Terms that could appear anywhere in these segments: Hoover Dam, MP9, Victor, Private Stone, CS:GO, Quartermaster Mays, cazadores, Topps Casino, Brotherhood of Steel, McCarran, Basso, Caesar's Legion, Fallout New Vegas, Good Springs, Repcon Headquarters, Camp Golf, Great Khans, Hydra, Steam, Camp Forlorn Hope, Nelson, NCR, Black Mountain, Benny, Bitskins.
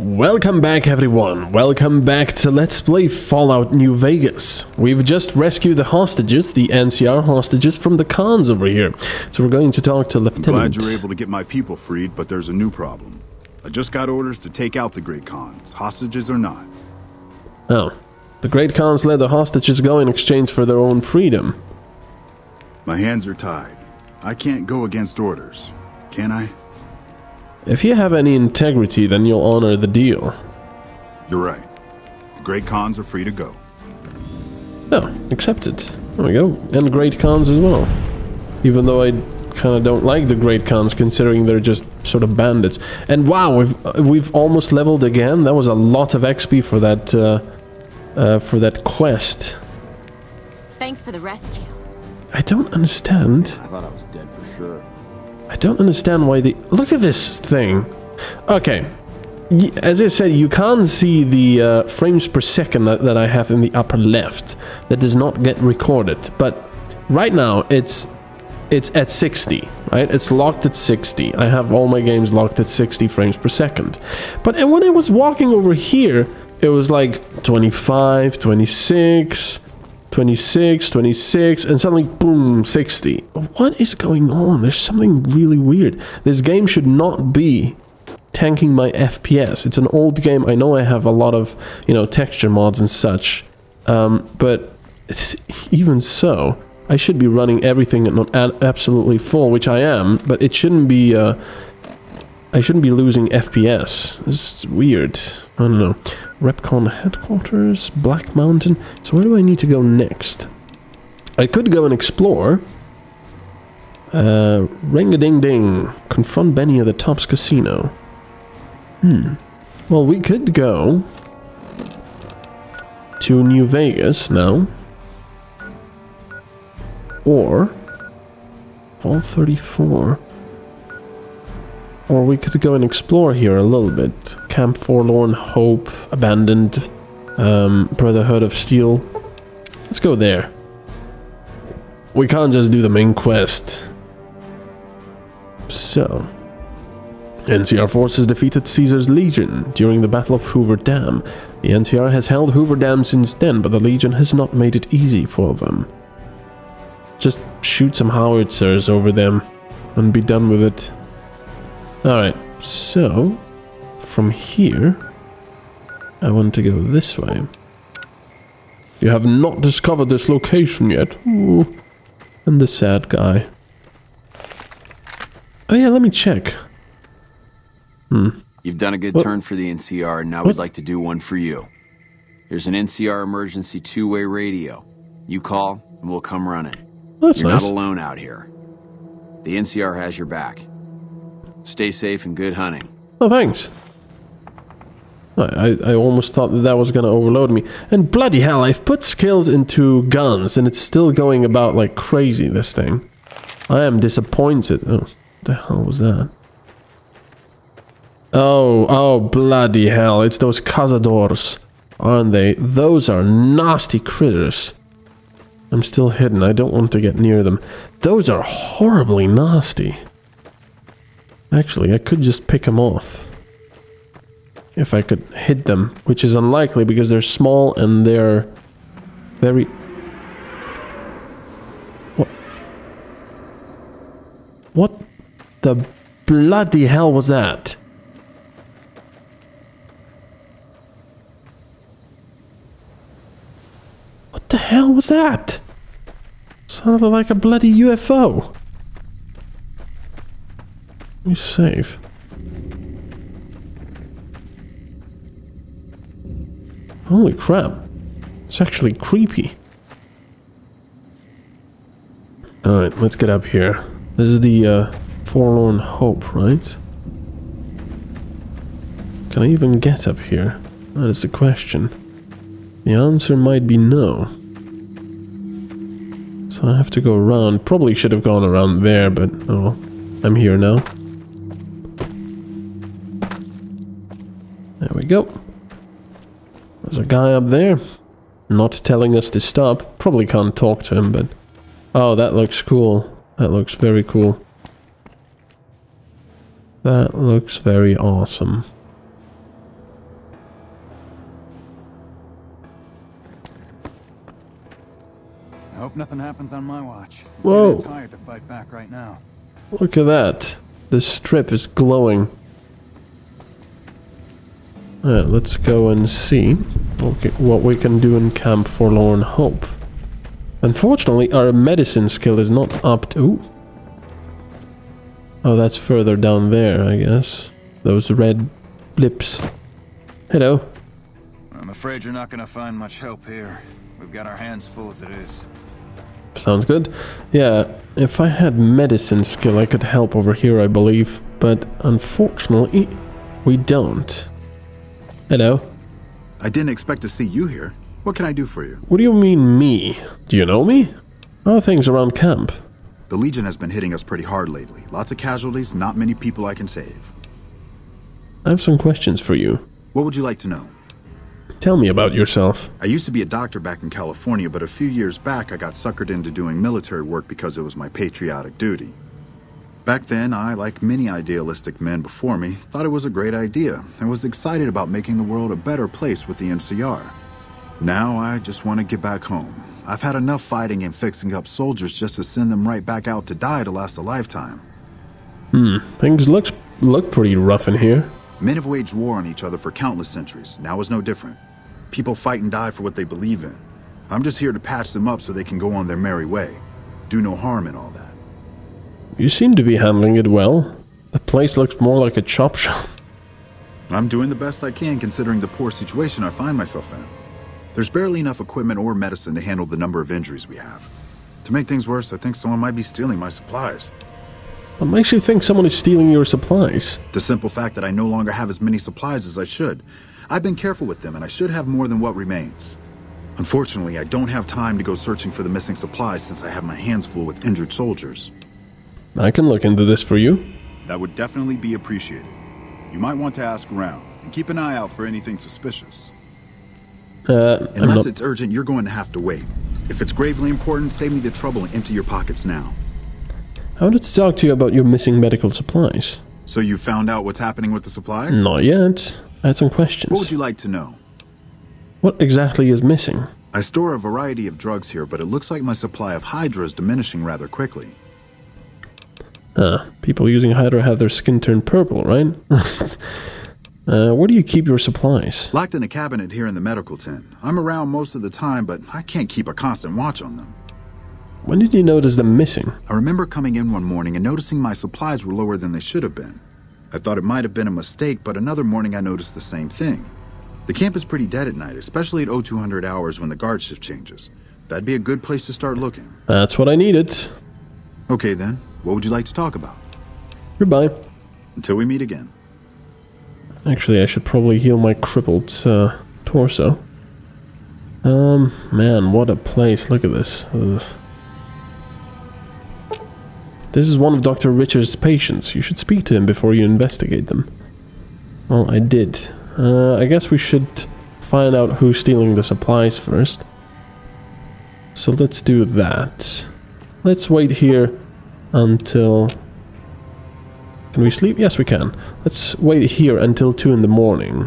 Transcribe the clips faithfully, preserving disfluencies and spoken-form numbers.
Welcome back, everyone. Welcome back to Let's Play Fallout New Vegas. We've just rescued the hostages, the N C R hostages, from the Khans over here. So we're going to talk to Lieutenant. I'm glad you're able to get my people freed, but there's a new problem. I just got orders to take out the Great Khans, hostages or not. Oh. The Great Khans let the hostages go in exchange for their own freedom. My hands are tied. I can't go against orders, can I? If you have any integrity, then you'll honor the deal. You're right. The Great Khans are free to go. Oh, accepted. There we go. And Great Khans as well. Even though I kind of don't like the Great Khans, considering they're just sort of bandits. And wow, we've we've almost leveled again. That was a lot of X P for that uh, uh, for that quest. Thanks for the rescue. I don't understand. I thought I was dead for sure. I don't understand why the... Look at this thing. Okay. As I said, you can't see the uh, frames per second that, that I have in the upper left. That does not get recorded. But right now, it's it's at sixty, right? It's locked at sixty. I have all my games locked at sixty frames per second. But when I was walking over here, it was like twenty-five, twenty-six, twenty-six, twenty-six, and suddenly, boom, sixty. What is going on? There's something really weird. This game should not be tanking my F P S. It's an old game. I know I have a lot of, you know, texture mods and such. Um, but it's, even so, I should be running everything at absolutely full, which I am. But it shouldn't be... Uh, I shouldn't be losing F P S. It's weird. I don't know. Repcon Headquarters, Black Mountain. So where do I need to go next? I could go and explore. Uh, Ring-a-ding-ding. Confront Benny at the Topps Casino. Hmm. Well, we could go to New Vegas now. Or Fall thirty-four. Or we could go and explore here a little bit. Camp Forlorn Hope, Abandoned, um, Brotherhood of Steel. Let's go there. We can't just do the main quest. So. N C R forces defeated Caesar's Legion during the Battle of Hoover Dam. The N C R has held Hoover Dam since then, but the Legion has not made it easy for them. Just shoot some howitzers over them and be done with it. Alright, so, from here, I want to go this way. You have not discovered this location yet. Ooh, and the sad guy. Oh yeah, let me check. Hmm. You've done a good what? turn for the N C R, and now what? we'd like to do one for you. There's an N C R emergency two-way radio. You call, and we'll come running. That's You're nice. not alone out here. The N C R has your back. Stay safe and good hunting. Oh, thanks. I, I, I almost thought that that was going to overload me. And bloody hell, I've put skills into guns, and it's still going about like crazy, this thing. I am disappointed. Oh, what the hell was that? Oh, oh, bloody hell. It's those cazadores, aren't they? Those are nasty critters. I'm still hidden. I don't want to get near them. Those are horribly nasty. Actually, I could just pick them off. If I could hit them, which is unlikely because they're small and they're very... What? What the bloody hell was that? What the hell was that? Sounded like a bloody U F O. Let me save. Holy crap. It's actually creepy. Alright, let's get up here. This is the uh, Forlorn Hope, right? Can I even get up here? That is the question. The answer might be no. So I have to go around. Probably should have gone around there, but oh, I'm here now. There we go. There's a guy up there. Not telling us to stop. Probably can't talk to him, but... Oh, that looks cool. That looks very cool. That looks very awesome. I hope nothing happens on my watch. Whoa. I'm tired to fight back right now. Look at that. This strip is glowing. Alright, let's go and see what we can do in Camp Forlorn Hope. Unfortunately, our medicine skill is not up to... Ooh. Oh, that's further down there, I guess. Those red blips. Hello. I'm afraid you're not going to find much help here. We've got our hands full as it is. Sounds good. Yeah, if I had medicine skill, I could help over here, I believe. But unfortunately, we don't. Hello. I didn't expect to see you here. What can I do for you? What do you mean, me? Do you know me? How are things around camp? The Legion has been hitting us pretty hard lately. Lots of casualties, not many people I can save. I have some questions for you. What would you like to know? Tell me about yourself. I used to be a doctor back in California, but a few years back I got suckered into doing military work because it was my patriotic duty. Back then, I, like many idealistic men before me, thought it was a great idea and was excited about making the world a better place with the N C R. Now I just want to get back home. I've had enough fighting and fixing up soldiers just to send them right back out to die to last a lifetime. Hmm, things look, look pretty rough in here. Men have waged war on each other for countless centuries. Now is no different. People fight and die for what they believe in. I'm just here to patch them up so they can go on their merry way. Do no harm in all that. You seem to be handling it well. The place looks more like a chop shop. I'm doing the best I can considering the poor situation I find myself in. There's barely enough equipment or medicine to handle the number of injuries we have. To make things worse, I think someone might be stealing my supplies. What makes you think someone is stealing your supplies? The simple fact that I no longer have as many supplies as I should. I've been careful with them and I should have more than what remains. Unfortunately, I don't have time to go searching for the missing supplies since I have my hands full with injured soldiers. I can look into this for you. That would definitely be appreciated. You might want to ask around and keep an eye out for anything suspicious. Uh, Unless it's urgent, you're going to have to wait. If it's gravely important, save me the trouble and empty your pockets now. I wanted to talk to you about your missing medical supplies. So you found out what's happening with the supplies? Not yet. I had some questions. What would you like to know? What exactly is missing? I store a variety of drugs here, but it looks like my supply of Hydra is diminishing rather quickly. Uh, people using Hydra have their skin turned purple, right? uh, where do you keep your supplies? Locked in a cabinet here in the medical tent. I'm around most of the time, but I can't keep a constant watch on them. When did you notice them missing? I remember coming in one morning and noticing my supplies were lower than they should have been. I thought it might have been a mistake, but another morning I noticed the same thing. The camp is pretty dead at night, especially at oh two hundred hours when the guard shift changes. That'd be a good place to start looking. That's what I needed. Okay then. What would you like to talk about? Goodbye. Until we meet again. Actually, I should probably heal my crippled uh, torso. Um, man, what a place. Look at this. Ugh. This is one of Doctor Richard's patients. You should speak to him before you investigate them. Well, I did. Uh, I guess we should find out who's stealing the supplies first. So let's do that. Let's wait here. Until... Can we sleep? Yes, we can. Let's wait here until two in the morning.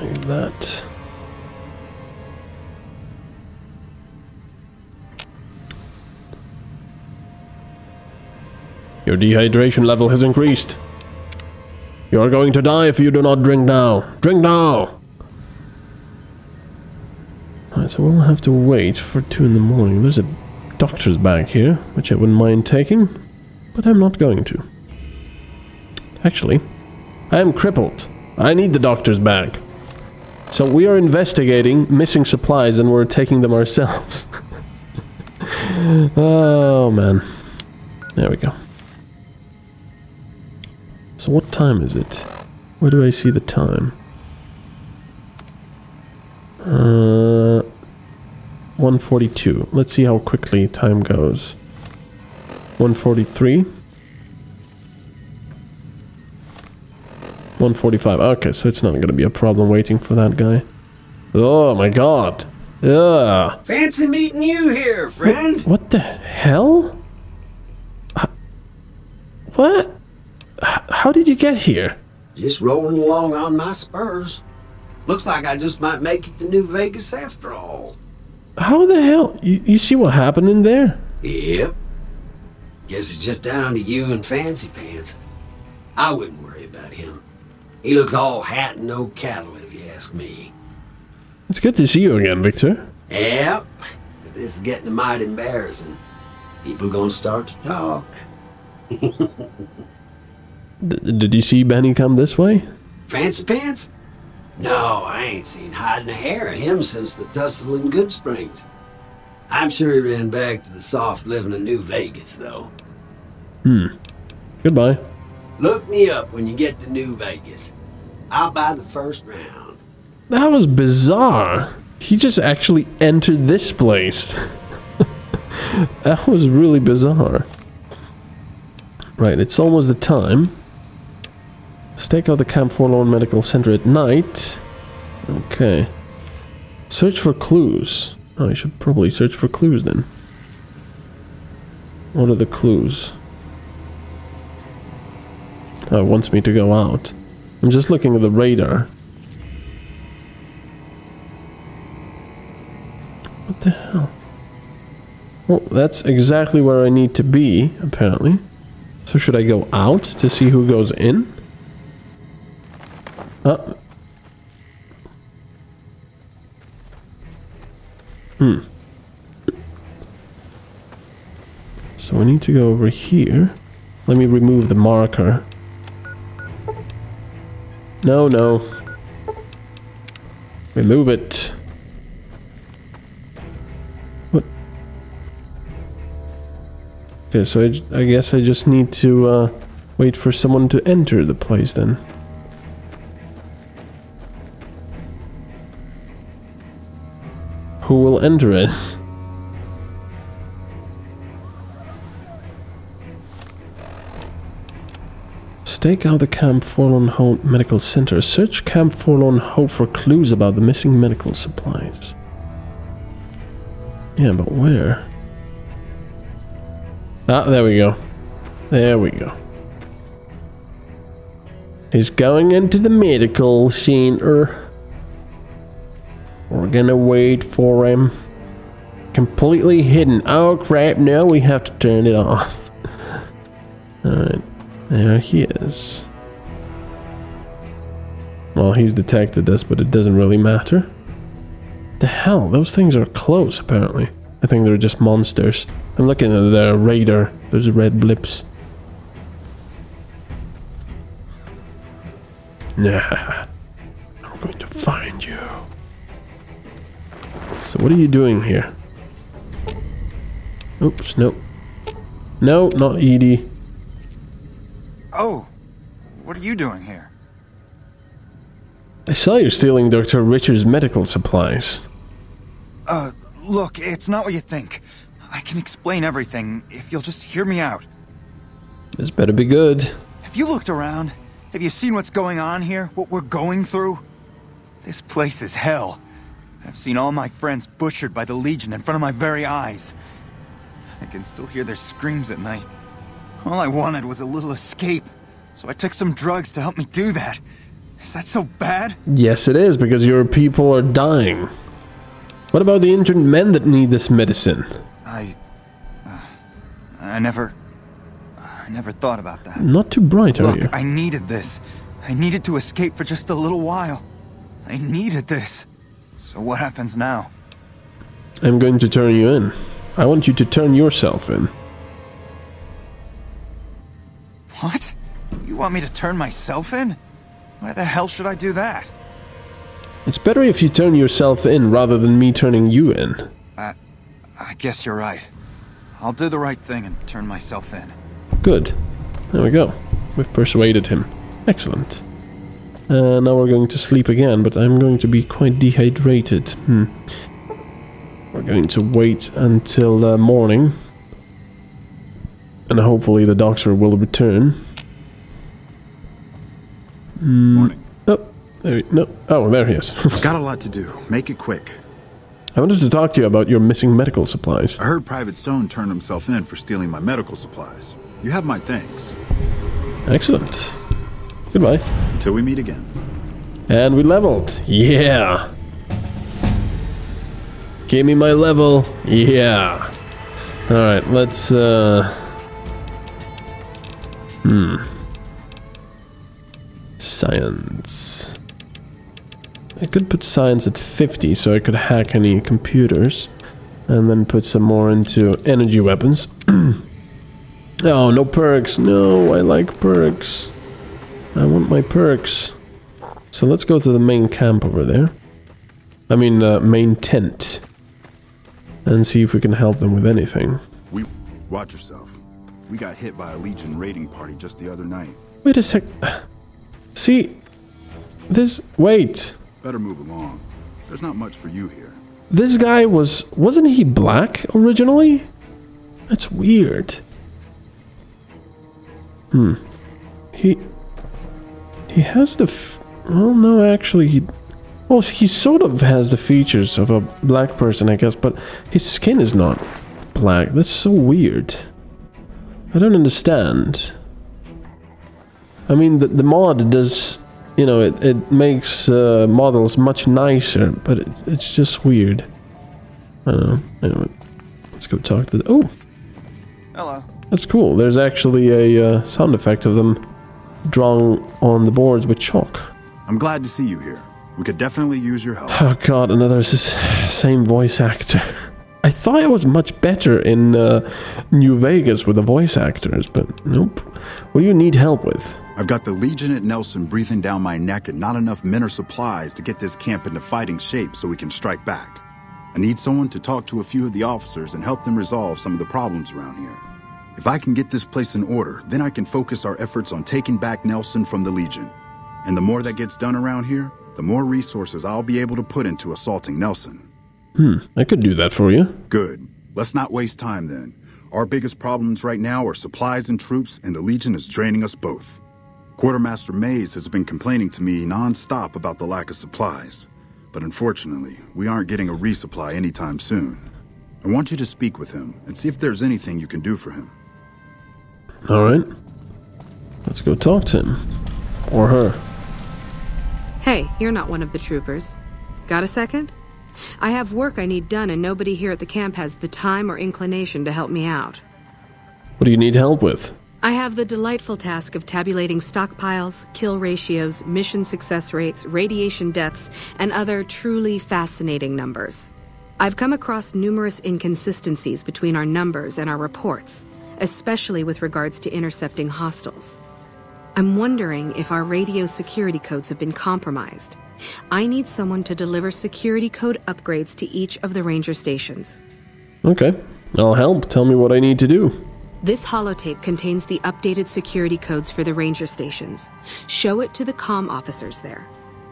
Like that. Your dehydration level has increased. You are going to die if you do not drink now. Drink now! Alright, so we'll have to wait for two in the morning. There's a doctor's bag here, which I wouldn't mind taking, but I'm not going to. Actually, I am crippled. I need the doctor's bag. So we are investigating missing supplies and we're taking them ourselves. Oh, man. There we go. So what time is it? Where do I see the time? Uh, one forty-two. Let's see how quickly time goes. one forty-three. one forty-five. Okay, so it's not going to be a problem waiting for that guy. Oh my god. Yeah. Fancy meeting you here, friend. What, what the hell? Uh, what? H- how did you get here? Just rolling along on my spurs. Looks like I just might make it to New Vegas after all. How the hell? You, you see what happened in there? Yep. Guess it's just down to you and Fancy Pants. I wouldn't worry about him. He looks all hat and no cattle, if you ask me. It's good to see you again, Victor. Yep. This is getting mighty embarrassing. People gonna start to talk. D did you see Benny come this way? Fancy Pants? No, I ain't seen hiding a hair of him since the tussle in Good Springs. I'm sure he ran back to the soft living in New Vegas, though. Hmm. Goodbye. Look me up when you get to New Vegas. I'll buy the first round. That was bizarre. He just actually entered this place. That was really bizarre. Right, it's almost the time. Let's take out the Camp Forlorn Medical Center at night. Okay. Search for clues. Oh, I should probably search for clues then. What are the clues? Oh, it wants me to go out. I'm just looking at the radar. What the hell? Well, that's exactly where I need to be, apparently. So should I go out to see who goes in? Uh. Hmm. So we need to go over here. Let me remove the marker. No, no. Remove it. What? Okay, so I, I guess I just need to uh, wait for someone to enter the place then. Who will enter it? Stake out the Camp Forlorn Hope Medical Center. Search Camp Forlorn Hope for clues about the missing medical supplies. Yeah, but where? Ah, there we go. There we go. He's going into the medical center. We're gonna wait for him. Completely hidden. Oh crap, now we have to turn it off. Alright, there he is. Well, he's detected us, but it doesn't really matter. The hell, those things are close apparently. I think they're just monsters. I'm looking at their radar, those red blips. Nah, I'm going to find you. So what are you doing here? Oops, no. No, not Edie. Oh, what are you doing here? I saw you stealing Doctor Richard's medical supplies. Uh, look, it's not what you think. I can explain everything if you'll just hear me out. This better be good. Have you looked around? Have you seen what's going on here? What we're going through? This place is hell. I've seen all my friends butchered by the Legion in front of my very eyes. I can still hear their screams at night. All I wanted was a little escape, so I took some drugs to help me do that. Is that so bad? Yes, it is, because your people are dying. What about the injured men that need this medicine? I... Uh, I never... I never thought about that. Not too bright, are you? Look, I needed this. I needed to escape for just a little while. I needed this. So what happens now? I'm going to turn you in. I want you to turn yourself in. What? You want me to turn myself in? Why the hell should I do that? It's better if you turn yourself in rather than me turning you in. I, I guess you're right. I'll do the right thing and turn myself in. Good. There we go. We've persuaded him. Excellent. Uh, now we're going to sleep again, but I'm going to be quite dehydrated. Hmm. We're going to wait until uh, morning. And hopefully the doctor will return. Mm. Morning. Oh, there he, no. Oh, there he is. I've got a lot to do. Make it quick. I wanted to talk to you about your missing medical supplies. I heard Private Stone turned himself in for stealing my medical supplies. You have my thanks. Excellent. Goodbye. Until we meet again. And we leveled. Yeah. Give me my level. Yeah. Alright, let's, uh... Hmm. Science. I could put science at fifty, so I could hack any computers. And then put some more into energy weapons. Oh, no perks. No, I like perks. I want my perks. So let's go to the main camp over there. I mean, uh, main tent. And see if we can help them with anything. We watch yourself. We got hit by a Legion raiding party just the other night. Wait a sec. See, this. Wait. Better move along. There's not much for you here. This guy was. Wasn't he black originally? That's weird. Hmm. He. He has the. F well, no, actually, he. Well, he sort of has the features of a black person, I guess, but his skin is not black. That's so weird. I don't understand. I mean, the, the mod does, you know, it, it makes uh, models much nicer, but it, it's just weird. I don't know. Anyway, let's go talk to the... Oh! Hello. That's cool. There's actually a uh, sound effect of them drawn on the boards with chalk. I'm glad to see you here. We could definitely use your help. Oh god, another same voice actor. I thought I was much better in uh, New Vegas with the voice actors, but nope. What do you need help with? I've got the Legion at Nelson breathing down my neck and not enough men or supplies to get this camp into fighting shape so we can strike back. I need someone to talk to a few of the officers and help them resolve some of the problems around here. If I can get this place in order, then I can focus our efforts on taking back Nelson from the Legion. And the more that gets done around here, the more resources I'll be able to put into assaulting Nelson. Hmm, I could do that for you. Good. Let's not waste time then. Our biggest problems right now are supplies and troops, and the Legion is draining us both. Quartermaster Mays has been complaining to me non-stop about the lack of supplies. But unfortunately, we aren't getting a resupply anytime soon. I want you to speak with him and see if there's anything you can do for him. Alright. Let's go talk to him. Or her. Hey, you're not one of the troopers. Got a second? I have work I need done, and nobody here at the camp has the time or inclination to help me out. What do you need help with? I have the delightful task of tabulating stockpiles, kill ratios, mission success rates, radiation deaths, and other truly fascinating numbers. I've come across numerous inconsistencies between our numbers and our reports, especially with regards to intercepting hostiles. I'm wondering if our radio security codes have been compromised. I need someone to deliver security code upgrades to each of the ranger stations. Okay, I'll help. Tell me what I need to do. This holotape contains the updated security codes for the ranger stations. Show it to the comm officers there.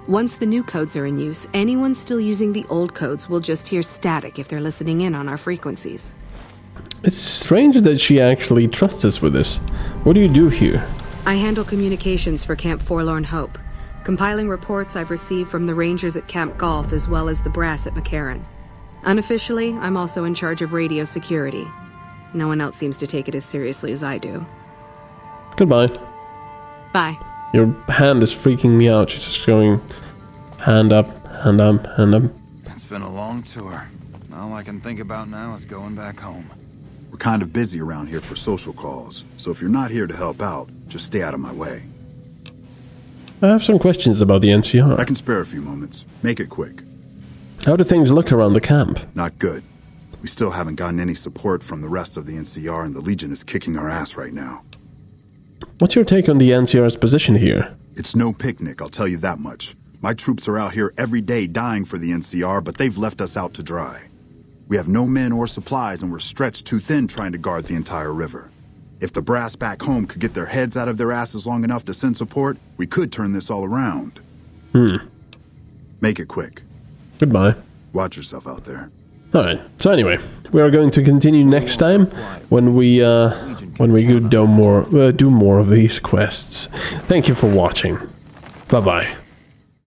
Once the new codes are in use, anyone still using the old codes will just hear static if they're listening in on our frequencies. It's strange that she actually trusts us with this. What do you do here? I handle communications for Camp Forlorn Hope, compiling reports I've received from the rangers at Camp Golf as well as the brass at McCarran. Unofficially, I'm also in charge of radio security. No one else seems to take it as seriously as I do. Goodbye. Bye. Your hand is freaking me out. She's just going hand up, hand up, hand up. It's been a long tour. All I can think about now is going back home. We're kind of busy around here for social calls, so if you're not here to help out, just stay out of my way. I have some questions about the N C R. I can spare a few moments. Make it quick. How do things look around the camp? Not good. We still haven't gotten any support from the rest of the N C R, and the Legion is kicking our ass right now. What's your take on the N C R's position here? It's no picnic, I'll tell you that much. My troops are out here every day dying for the N C R, but they've left us out to dry. We have no men or supplies, and we're stretched too thin trying to guard the entire river. If the brass back home could get their heads out of their asses long enough to send support, we could turn this all around. Hmm. Make it quick. Goodbye. Watch yourself out there. Alright, so anyway, we are going to continue next time when we, uh, when we do more, uh, do more of these quests. Thank you for watching. Bye-bye.